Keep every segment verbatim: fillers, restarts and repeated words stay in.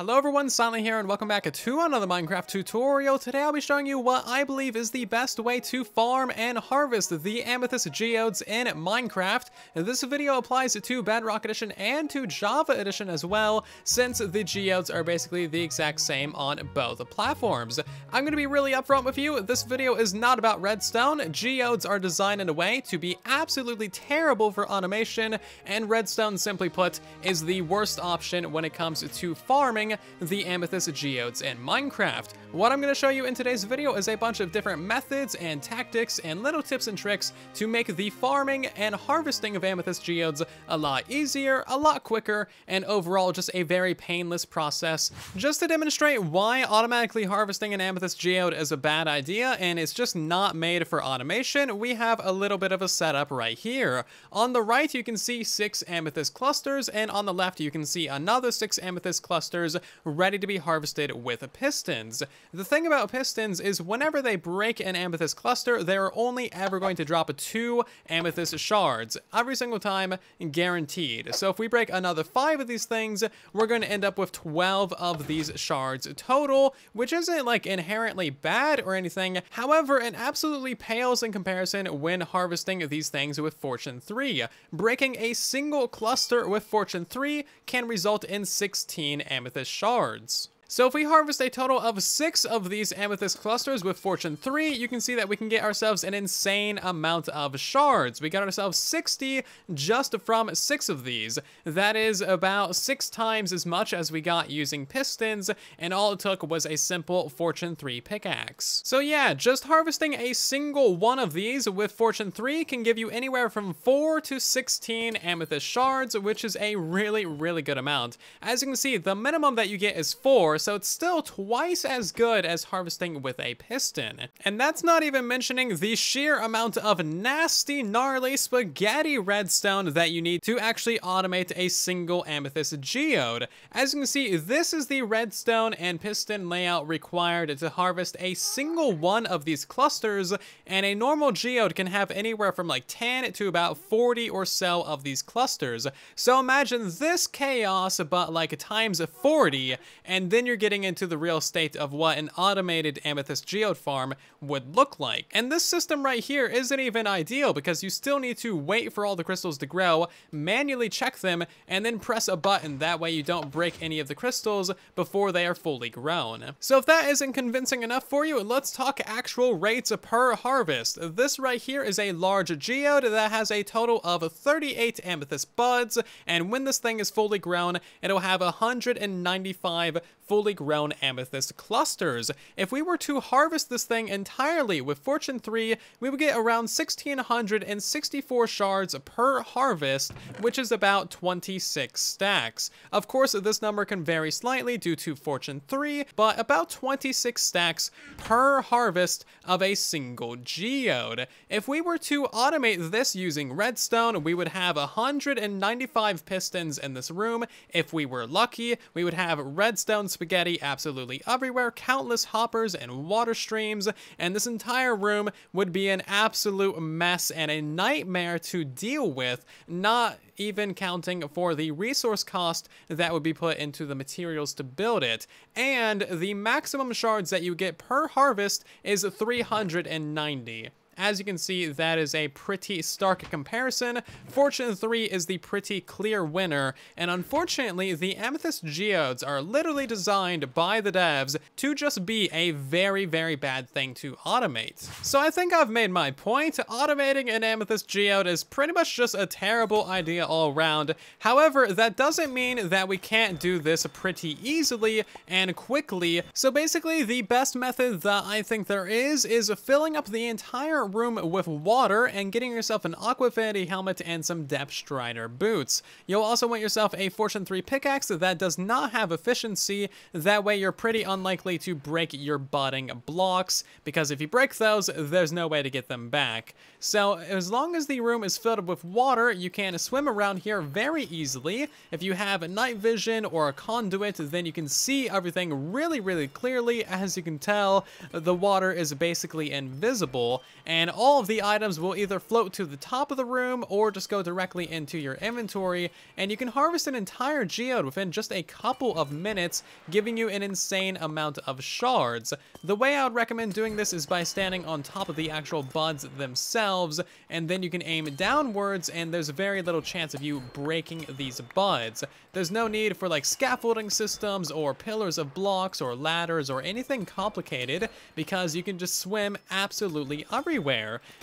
Hello everyone, Silent here and welcome back to another Minecraft tutorial. Today I'll be showing you what I believe is the best way to farm and harvest the Amethyst Geodes in Minecraft. This video applies to Bedrock Edition and to Java Edition as well, since the Geodes are basically the exact same on both platforms. I'm going to be really upfront with you, this video is not about redstone. Geodes are designed in a way to be absolutely terrible for automation, and redstone, simply put, is the worst option when it comes to farming the Amethyst Geodes in Minecraft. What I'm going to show you in today's video is a bunch of different methods and tactics and little tips and tricks to make the farming and harvesting of Amethyst Geodes a lot easier, a lot quicker, and overall just a very painless process, just to demonstrate why automatically harvesting an Amethyst Geode is a bad idea and it's just not made for automation. We have a little bit of a setup right here. On the right you can see six Amethyst clusters, and on the left you can see another six Amethyst clusters ready to be harvested with pistons. The thing about pistons is whenever they break an amethyst cluster, they are only ever going to drop two amethyst shards every single time, guaranteed. So if we break another five of these things, we're going to end up with twelve of these shards total, which isn't like inherently bad or anything. However, it absolutely pales in comparison when harvesting these things with Fortune three. Breaking a single cluster with Fortune three can result in sixteen amethyst shards. So if we harvest a total of six of these amethyst clusters with Fortune three, you can see that we can get ourselves an insane amount of shards. We got ourselves sixty just from six of these. That is about six times as much as we got using pistons, and all it took was a simple Fortune three pickaxe. So yeah, just harvesting a single one of these with Fortune three can give you anywhere from four to sixteen amethyst shards, which is a really, really good amount. As you can see, the minimum that you get is four, so it's still twice as good as harvesting with a piston. And that's not even mentioning the sheer amount of nasty, gnarly, spaghetti redstone that you need to actually automate a single amethyst geode. As you can see, this is the redstone and piston layout required to harvest a single one of these clusters, and a normal geode can have anywhere from like ten to about forty or so of these clusters. So imagine this chaos, but like times forty, and then you're getting into the real state of what an automated amethyst geode farm would look like. And this system right here isn't even ideal because you still need to wait for all the crystals to grow, manually check them, and then press a button. That way you don't break any of the crystals before they are fully grown. So if that isn't convincing enough for you, let's talk actual rates per harvest. This right here is a large geode that has a total of thirty-eight amethyst buds, and when this thing is fully grown, it'll have one hundred ninety-five fully grown amethyst clusters. If we were to harvest this thing entirely with Fortune three, we would get around one thousand six hundred sixty-four shards per harvest, which is about twenty-six stacks. Of course, this number can vary slightly due to Fortune three, but about twenty-six stacks per harvest of a single geode. If we were to automate this using redstone, we would have one hundred ninety-five pistons in this room. If we were lucky, we would have redstone spaghetti absolutely everywhere, countless hoppers and water streams, and this entire room would be an absolute mess and a nightmare to deal with, not even counting for the resource cost that would be put into the materials to build it. And the maximum shards that you get per harvest is three hundred ninety. As you can see, that is a pretty stark comparison. Fortune three is the pretty clear winner, and unfortunately, the Amethyst Geodes are literally designed by the devs to just be a very, very bad thing to automate. So I think I've made my point. Automating an Amethyst Geode is pretty much just a terrible idea all around. However, that doesn't mean that we can't do this pretty easily and quickly. So basically, the best method that I think there is is filling up the entire room with water and getting yourself an Aqua Affinity helmet and some depth strider boots. You'll also want yourself a Fortune three pickaxe that does not have efficiency. That way you're pretty unlikely to break your budding blocks, because if you break those, there's no way to get them back. So as long as the room is filled up with water, you can swim around here very easily. If you have night vision or a conduit, then you can see everything really, really clearly. As you can tell, the water is basically invisible, and all of the items will either float to the top of the room or just go directly into your inventory, and you can harvest an entire geode within just a couple of minutes, giving you an insane amount of shards. The way I would recommend doing this is by standing on top of the actual buds themselves, and then you can aim downwards and there's very little chance of you breaking these buds. There's no need for like scaffolding systems or pillars of blocks or ladders or anything complicated, because you can just swim absolutely everywhere.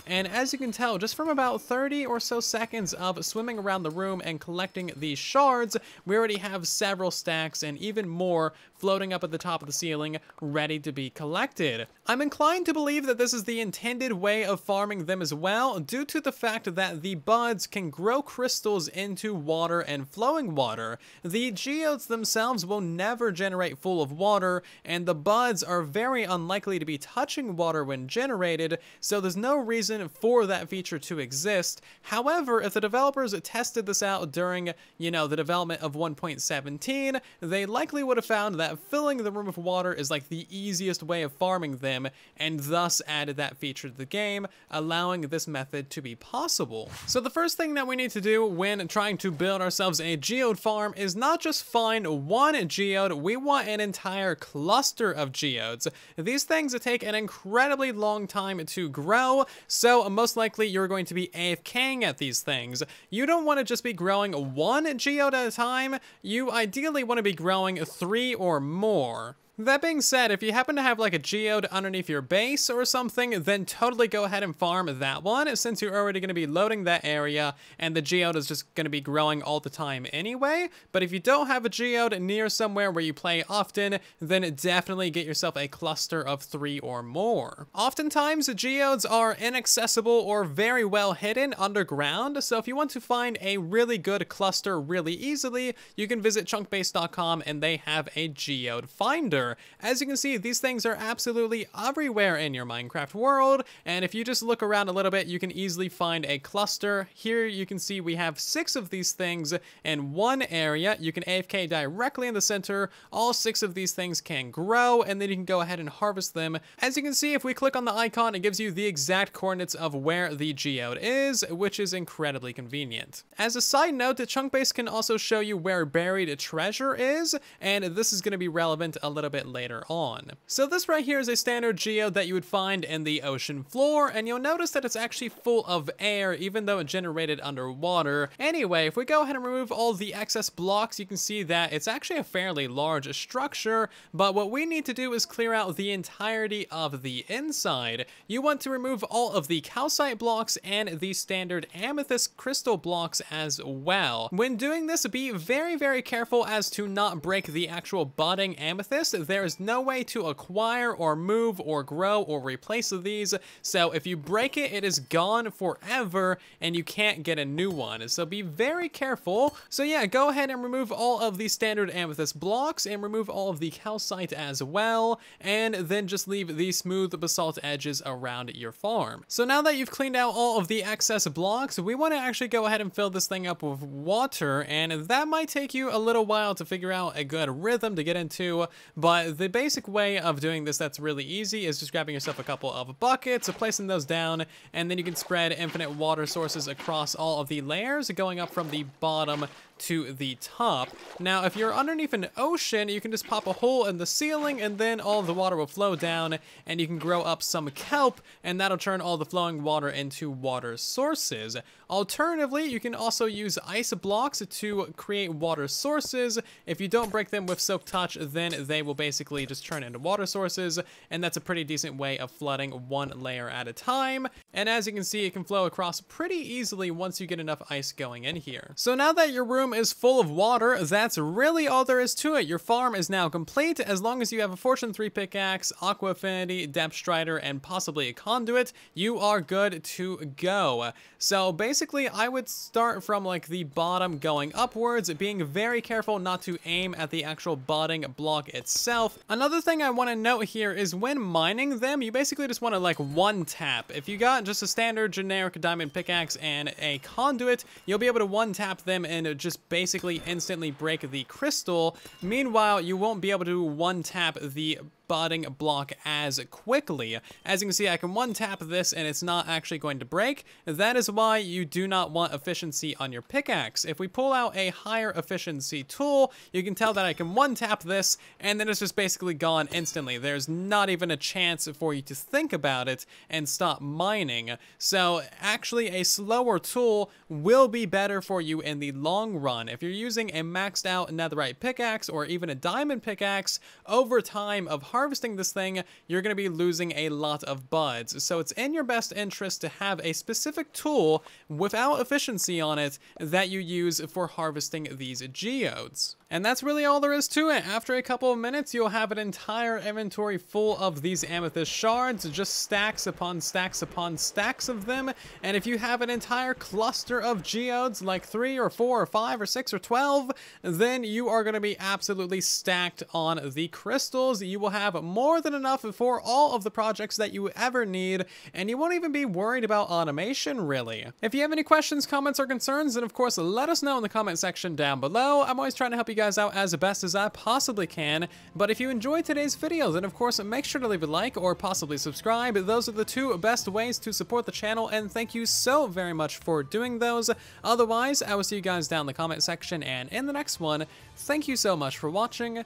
And as you can tell, just from about thirty or so seconds of swimming around the room and collecting these shards, we already have several stacks and even more floating up at the top of the ceiling ready to be collected. I'm inclined to believe that this is the intended way of farming them as well, due to the fact that the buds can grow crystals into water and flowing water. The geodes themselves will never generate full of water, and the buds are very unlikely to be touching water when generated, so there's no reason for that feature to exist. However, if the developers tested this out during, you know, the development of one point seventeen, they likely would have found that filling the room with water is like the easiest way of farming them, and thus added that feature to the game, allowing this method to be possible. So the first thing that we need to do when trying to build ourselves a geode farm is not just find one geode, we want an entire cluster of geodes. These things take an incredibly long time to grow, so most likely you're going to be AFKing at these things. You don't want to just be growing one geode at a time, you ideally want to be growing three or more. That being said, if you happen to have like a geode underneath your base or something, then totally go ahead and farm that one, since you're already going to be loading that area and the geode is just going to be growing all the time anyway. But if you don't have a geode near somewhere where you play often, then definitely get yourself a cluster of three or more. Oftentimes, geodes are inaccessible or very well hidden underground, so if you want to find a really good cluster really easily, you can visit chunk base dot com and they have a geode finder. As you can see, these things are absolutely everywhere in your Minecraft world, and if you just look around a little bit, you can easily find a cluster. Here you can see we have six of these things in one area. You can A F K directly in the center. All six of these things can grow, and then you can go ahead and harvest them. As you can see, if we click on the icon, it gives you the exact coordinates of where the geode is, which is incredibly convenient. As a side note, the Chunkbase can also show you where buried treasure is, and this is going to be relevant a little bit later on. So this right here is a standard geode that you would find in the ocean floor, and you'll notice that it's actually full of air even though it generated underwater. Anyway, if we go ahead and remove all the excess blocks, you can see that it's actually a fairly large structure, but what we need to do is clear out the entirety of the inside. You want to remove all of the calcite blocks and the standard amethyst crystal blocks as well. When doing this, be very very careful as to not break the actual budding amethyst. There is no way to acquire or move or grow or replace these, so if you break it, it is gone forever and you can't get a new one, so be very careful. So yeah, go ahead and remove all of the standard amethyst blocks and remove all of the calcite as well, and then just leave the smooth basalt edges around your farm. So now that you've cleaned out all of the excess blocks, we want to actually go ahead and fill this thing up with water, and that might take you a little while to figure out a good rhythm to get into, but But the basic way of doing this that's really easy is just grabbing yourself a couple of buckets, placing those down, and then you can spread infinite water sources across all of the layers, going up from the bottom to the top. Now, if you're underneath an ocean, you can just pop a hole in the ceiling and then all the water will flow down and you can grow up some kelp, and that'll turn all the flowing water into water sources. Alternatively, you can also use ice blocks to create water sources. If you don't break them with soak touch, then they will basically just turn into water sources, and that's a pretty decent way of flooding one layer at a time. And as you can see, it can flow across pretty easily once you get enough ice going in here. So now that your room is full of water, that's really all there is to it. Your farm is now complete, as long as you have a Fortune three pickaxe, Aqua Affinity, Depth Strider, and possibly a conduit, you are good to go. So basically, I would start from like the bottom going upwards, being very careful not to aim at the actual budding block itself. Another thing I want to note here is when mining them, you basically just want to like one tap. If you got just a standard generic diamond pickaxe and a conduit, you'll be able to one tap them and just basically instantly break the crystal. Meanwhile, you won't be able to one tap the budding block as quickly. As you can see, I can one tap this and it's not actually going to break. That is why you do not want efficiency on your pickaxe. If we pull out a higher efficiency tool, you can tell that I can one tap this and then it's just basically gone instantly. There's not even a chance for you to think about it and stop mining. So actually a slower tool will be better for you in the long run. If you're using a maxed out netherite pickaxe or even a diamond pickaxe, over time of harvesting this thing, you're going to be losing a lot of buds. So it's in your best interest to have a specific tool without efficiency on it that you use for harvesting these geodes. And that's really all there is to it. After a couple of minutes, you'll have an entire inventory full of these amethyst shards, just stacks upon stacks upon stacks of them. And if you have an entire cluster of geodes, like three or four or five or six or twelve, then you are going to be absolutely stacked on the crystals. You will have more than enough for all of the projects that you ever need, and you won't even be worried about automation, really. If you have any questions, comments, or concerns, then of course, let us know in the comment section down below. I'm always trying to help you guys out as best as I possibly can. But if you enjoyed today's video, then of course make sure to leave a like or possibly subscribe. Those are the two best ways to support the channel, and thank you so very much for doing those. Otherwise, I will see you guys down in the comment section and in the next one. Thank you so much for watching,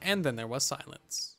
and then there was silence.